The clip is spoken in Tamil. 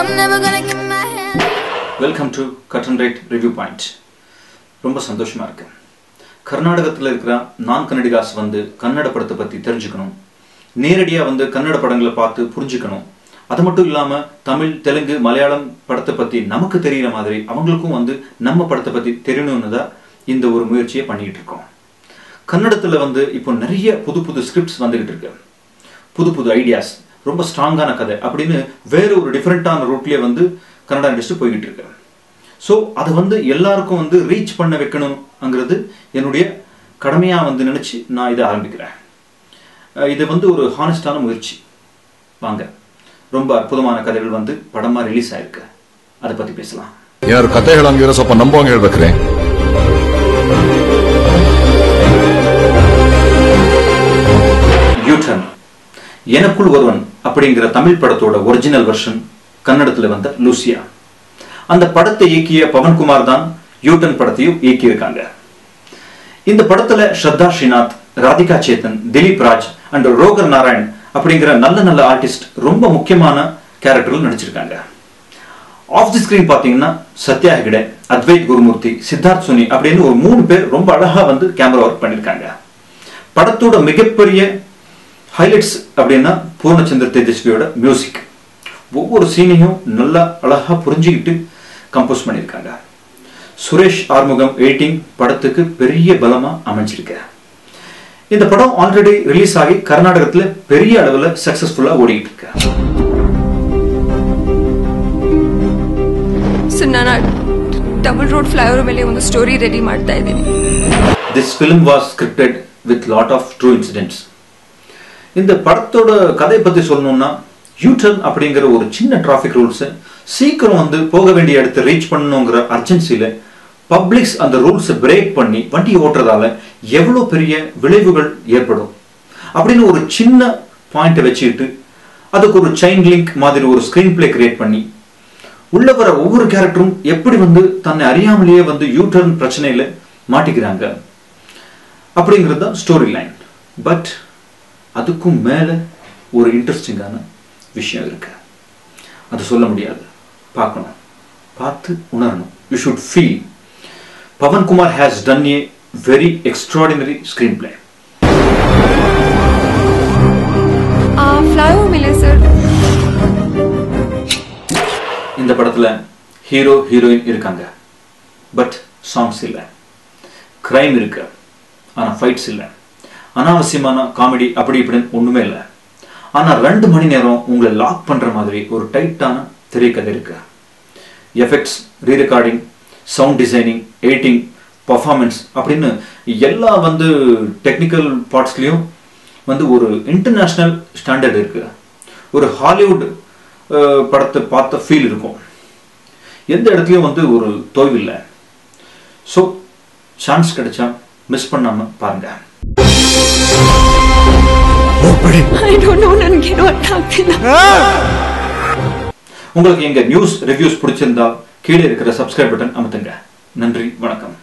I'm never gonna get my hand. Welcome to Cut n Right Review Point. ரொம்ப சந்தோஷமா இருக்கேன். கர்நாடகத்துல இருக்கிற நான் கன்னடிகாஸ் வந்து கன்னட படத்தை பத்தி தெரிஞ்சுக்கணும். நேரடியா வந்து கன்னட படங்களை பார்த்து புரிஞ்சுக்கணும். அது மட்டும் இல்லாம தமிழ், தெலுங்கு, மலையாளம் படத்தை பத்தி நமக்கு தெரியுற மாதிரி அவங்களுக்கும் வந்து நம்ம படத்தை பத்தி தெரியணும்னு தான் இந்த ஒரு முயற்சியை பண்ணிட்டு இருக்கோம். கன்னடத்துல வந்து இப்போ நிறைய புது புது ஸ்கிரிப்ட்ஸ் வந்துகிட்டு இருக்கு. புது புது ஐடியாஸ், ரொம்ப ஸ்ட்ராங்கான கதை அப்படின்னு வேற ஒரு டிஃப்ரெண்டான ரூட்லேயே வந்து கன்னடா இண்டஸ்ட்ரி போய்கிட்டு இருக்கு. ஸோ அது வந்து எல்லாருக்கும் வந்து ரீச் பண்ண வைக்கணும்ங்கிறது என்னுடைய கடமையாக வந்து நினச்சி நான் இதை ஆரம்பிக்கிறேன். இது வந்து ஒரு ஹானஸ்டான முயற்சி. வாங்க, ரொம்ப அற்புதமான கதைகள் வந்து படமாக ரிலீஸ் ஆயிருக்கு, அதை பற்றி பேசலாம். யார் கதைகள் அங்கே சொப்ப நம்புவாங்க எழுதுக்கிறேன். யூ டர்ன், எனக்குள் ஒருவன் அப்படிங்கிற தமிழ் படத்தோட ஒரிஜினல் வெர்ஷன் கன்னடத்தில் வந்த லூசியா. அந்த படத்தை இயக்கிய பவன்குமார் தான் யூ டர்ன் படத்தையும் இயக்கியிருக்காங்க. இந்த படத்துல ஸ்ரத்தா ஸ்ரீநாத், ராதிகா சேத்தன், திலீப் ராஜ் அண்ட் ரோகர் நாராயண் அப்படிங்கிற நல்ல நல்ல ஆர்டிஸ்ட் ரொம்ப முக்கியமான கேரக்டர்கள் நடிச்சிருக்காங்க. ஆஃப் தி ஸ்கிரீன் பார்த்தீங்கன்னா சத்யா ஹெகடே, அத்வைத் குருமூர்த்தி, சித்தார்த் சுனி அப்படின்னு ஒரு 3 பேர் ரொம்ப அழகா வந்து கேமரா ஒர்க் பண்ணியிருக்காங்க. படத்தோட மிகப்பெரிய ஹைலைட்ஸ் அப்படின்னா பூர்ணச்சந்திர தேஜஸ்வியோட மியூசிக். ஒவ்வொரு சீனையும் நல்லா அழகா புரிஞ்சுக்கிட்டு கம்போஸ் பண்ணியிருக்காங்க. சுரேஷ் ஆர்முகம் எடிட்டிங் படத்துக்கு பெரிய பலமா அமைஞ்சிருக்க. இந்த படம் ஆல்ரெடி ரிலீஸ் ஆகி கர்நாடகத்துல பெரிய அளவுல சக்சஸ்ஃபுல்லா ஓடிட்டு இருக்க. ಡಬಲ್ ರೋಡ್ ಫ್ಲೈಓವರ್ ಮೇಲೆ ಒಂದು ಸ್ಟೋರಿ ರೆಡಿ ಮಾಡ್ತಾ ಇದ್ದೀನಿ. This film was scripted with lot of true incidents. இந்த படத்தோட கதை பத்தி சொல்லணும்னா யூ டர்ன் அப்படிங்கிற ஒரு சின்ன டிராஃபிக் ரூல்ஸை சீக்கிரம் வந்து போக வேண்டிய இடத்தை ரீச் பண்ணணுங்கிற அர்ஜென்சியில பப்ளிக்ஸ் அந்த ரூல்ஸை பிரேக் பண்ணி வண்டி ஓட்டுறதால எவ்வளோ பெரிய விளைவுகள் ஏற்படும் அப்படின்னு ஒரு சின்ன பாயிண்ட்டை வச்சுக்கிட்டு அதுக்கு ஒரு செயின் லிங்க் மாதிரி ஒரு ஸ்க்ரீன் பிளே கிரியேட் பண்ணி உள்ள வர ஒவ்வொரு கேரக்டரும் எப்படி வந்து தன்னை அறியாமலேயே வந்து யூ டர்ன் பிரச்சனையில் மாட்டிக்கிறாங்க அப்படிங்கிறது தான் ஸ்டோரி லைன். பட் அதுக்கும் மேலே ஒரு இன்ட்ரெஸ்டிங்கான விஷயம் இருக்கு. அது சொல்ல முடியாது, பார்க்கணும், பார்த்து உணரணும். You should feel. Pawan Kumar has done a very extraordinary screenplay. Flyover mila sir. இந்த படத்துல ஹீரோ ஹீரோயின் இருக்காங்க, பட் சாங்ஸ் இல்ல, கிரைம் இருக்கு, ஆனா ஃபைட்ஸ் இல்ல, அனாவசியமான காமெடி அப்படி இப்படின்னு ஒண்ணுமே இல்லை. ஆனால் 2 மணி நேரம் உங்களை லாக் பண்ணுற மாதிரி ஒரு டைட்டான திரைக்கதை இருக்கு. Effects, rerecording, sound designing, editing, performance அப்படின்னு எல்லா வந்து டெக்னிக்கல் பார்ட்ஸ்லேயும் வந்து ஒரு இன்டர்நேஷ்னல் ஸ்டாண்டர்ட் இருக்கு. ஒரு ஹாலிவுட் படத்தை பார்த்த ஃபீல் இருக்கும். எந்த இடத்துலையும் வந்து ஒரு தோல்வில்லை. ஸோ சான்ஸ் கிடைச்சா மிஸ் பண்ணாமல் பாருங்கள். உங்களுக்கு எங்க நியூஸ் ரிவ்யூஸ் பிடிச்சிருந்தா கீழே இருக்கிற சப்ஸ்கிரைப் பட்டன் அமுத்துங்க. நன்றி, வணக்கம்.